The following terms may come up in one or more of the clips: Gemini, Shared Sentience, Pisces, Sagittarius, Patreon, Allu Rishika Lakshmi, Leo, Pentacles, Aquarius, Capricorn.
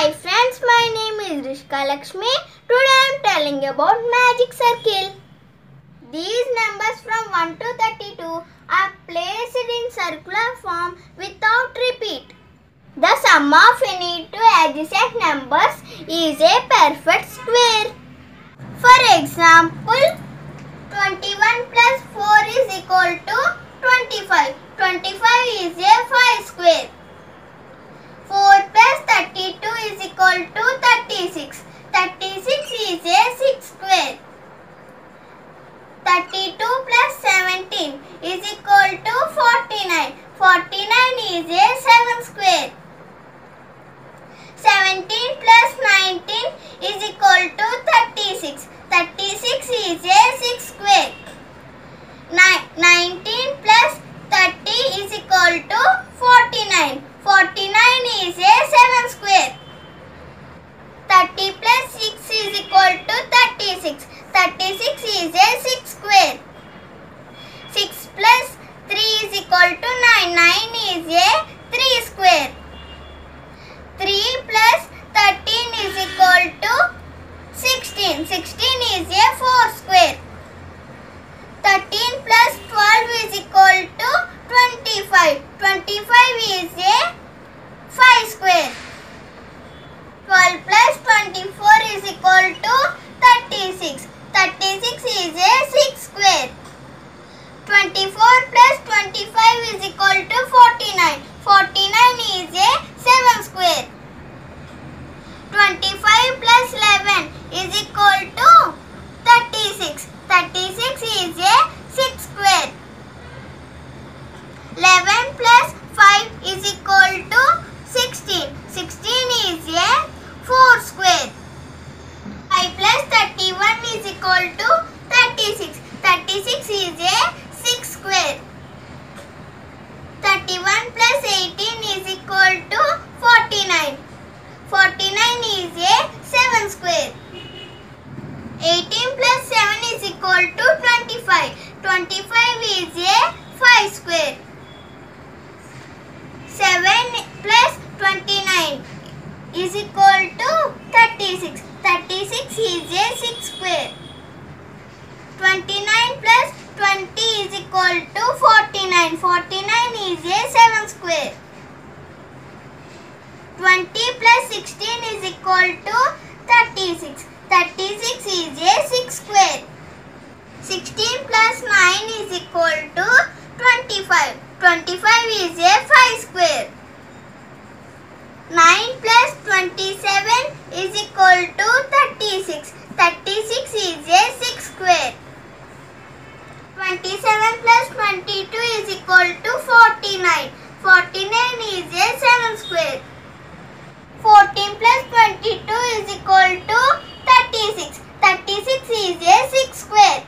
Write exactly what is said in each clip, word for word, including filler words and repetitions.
Hi friends, my name is Rishika Lakshmi. Today I am telling about magic circle. These numbers from one to thirty-two are placed in circular form without repeat. The sum of any two adjacent numbers is a perfect square. For example, twenty-one plus four is equal to twenty-five. twenty-five is a five square. four plus thirty-two is equal to thirty-six. thirty-six is a six square. thirty-two plus seventeen is equal to forty-nine. forty-nine is a seven square. seventeen plus nineteen is equal to thirty-six. thirty-six is a six square. nineteen plus thirty is equal to forty-nine. forty-nine is a seven square. thirty plus six is equal to thirty-six. thirty-six is a six square. six plus three is equal to nine. nine is a three square. three plus thirteen is equal to sixteen. sixteen is a four square. thirteen plus twelve is equal to twenty-five. twenty-five is a five square. twelve plus twenty-four is equal to thirty-six. thirty-six is a six square. twenty-four plus twenty-five is equal to forty-nine. forty-nine is a seven square. twenty-five plus eleven is equal to thirty-six. thirty-six is a six square. eleven plus five is equal to sixteen. sixteen is a four square. five plus thirty-one is equal to thirty-six. thirty-six is a six square. thirty-one plus eighteen is equal to forty-nine. forty-nine is a seven square. eighteen plus seven is equal to twenty-five. twenty-five is a five square. seven plus twenty-nine is equal to thirty-six. thirty-six is a six square. twenty-nine plus twenty is equal to forty-nine. forty-nine is a seven square. twenty plus sixteen is equal to thirty-six. thirty-six is a six square. sixteen plus nine is equal to twenty-five. twenty-five is a five square. nine plus twenty-seven is equal to thirty-six. thirty-six is a six square. twenty-seven plus twenty-two is equal to forty-nine. forty-nine is a seven square. fourteen plus twenty-two is equal to thirty-six. thirty-six is a six square.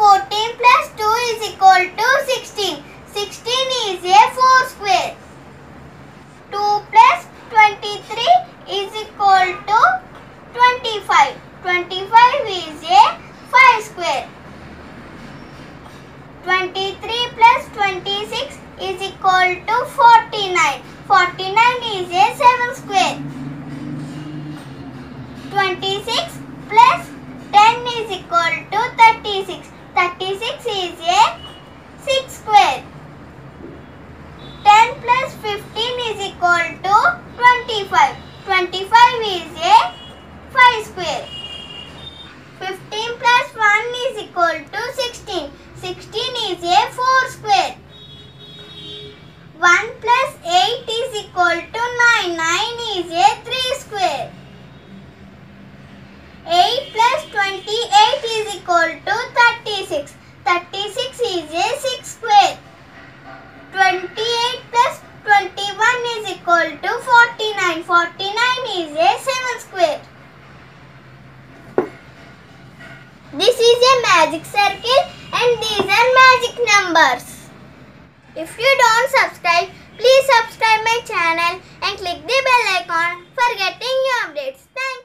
fourteen plus two is equal to sixteen. sixteen is a four square. two plus twenty-three is equal to twenty-five. twenty-five is a five square. twenty-three plus twenty-six is equal to forty-nine. forty-nine is a seven square. twenty-six plus ten is equal to thirty-six. thirty-six is a six square. ten plus fifteen is equal to twenty-five. twenty-five is a five square. fifteen plus one is equal to sixteen. sixteen is a four square. one plus eight is equal to nine. nine is a three square. eight plus twenty-eight is equal to thirty-six. thirty-six is a six square. twenty-eight plus twenty-one is equal to forty-nine. forty-nine is a seven square. This is a magic circle and these are magic numbers. If you don't subscribe, please subscribe my channel and click the bell icon for getting new updates. Thank you.